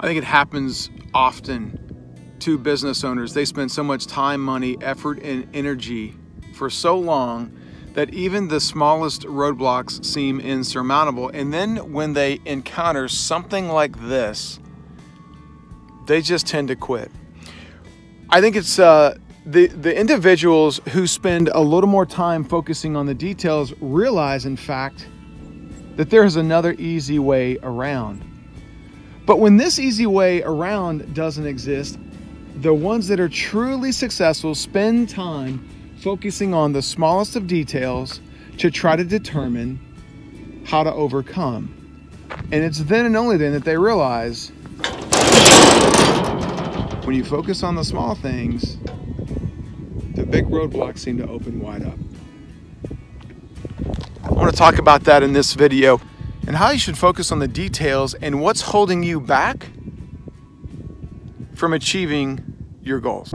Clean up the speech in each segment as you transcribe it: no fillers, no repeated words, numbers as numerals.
I think it happens often to business owners. They spend so much time, money, effort, and energy for so long that even the smallest roadblocks seem insurmountable. And then when they encounter something like this, they just tend to quit. I think it's the individuals who spend a little more time focusing on the details realize, in fact, that there is another easy way around. But when this easy way around doesn't exist, the ones that are truly successful spend time focusing on the smallest of details to try to determine how to overcome. And it's then and only then that they realize, when you focus on the small things, the big roadblocks seem to open wide up. I want to talk about that in this video and how you should focus on the details and what's holding you back from achieving your goals.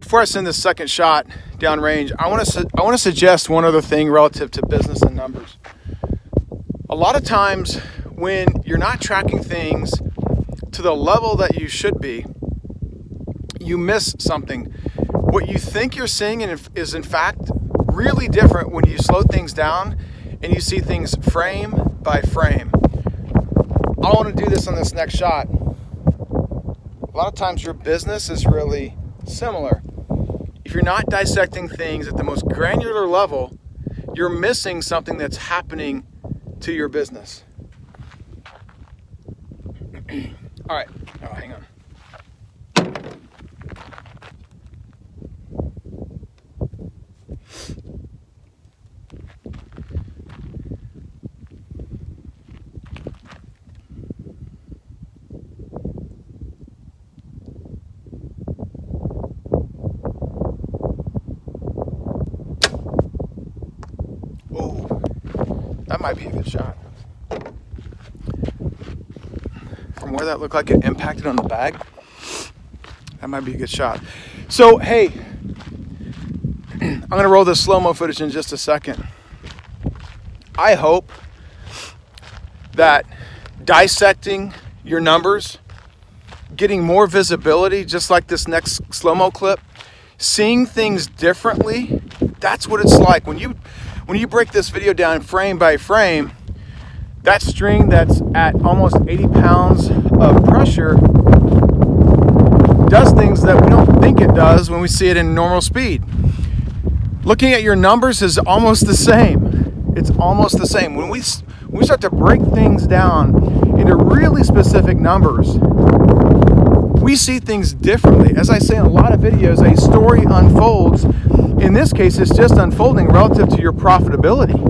Before I send this second shot downrange, I want to suggest one other thing relative to business and numbers. A lot of times when you're not tracking things to the level that you should be, you miss something. What you think you're seeing is in fact really different when you slow things down and you see things frame by frame. I want to do this on this next shot. A lot of times your business is really similar. If you're not dissecting things at the most granular level, you're missing something that's happening to your business. All right, oh, hang on. That might be a good shot. From where that looked like it impacted on the bag, that might be a good shot. So, hey, I'm gonna roll this slow-mo footage in just a second. I hope that dissecting your numbers, getting more visibility, just like this next slow-mo clip, seeing things differently, that's what it's like. When you break this video down frame by frame, that string that's at almost 80 pounds of pressure does things that we don't think it does when we see it in normal speed. Looking at your numbers is almost the same. It's almost the same. When we start to break things down into really specific numbers, we see things differently. As I say in a lot of videos, a story unfolds. In this case, it's just unfolding relative to your profitability.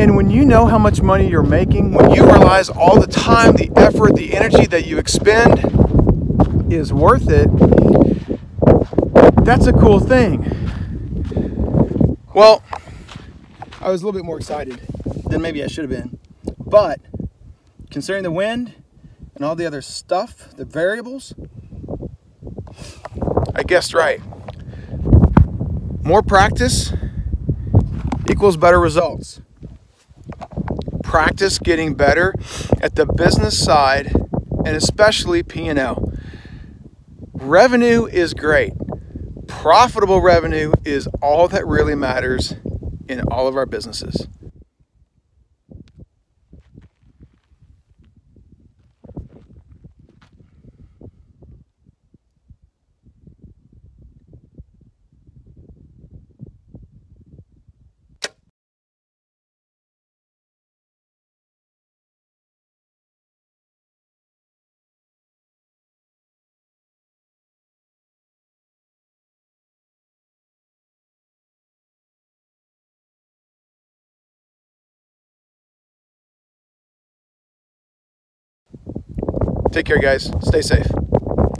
And when you know how much money you're making, when you realize all the time, the effort, the energy that you expend is worth it, that's a cool thing. Well, I was a little bit more excited than maybe I should have been. But considering the wind and all the other stuff, the variables, I guessed right. More practice equals better results. Practice getting better at the business side and especially P&L. Revenue is great. Profitable revenue is all that really matters in all of our businesses. Take care, guys. Stay safe.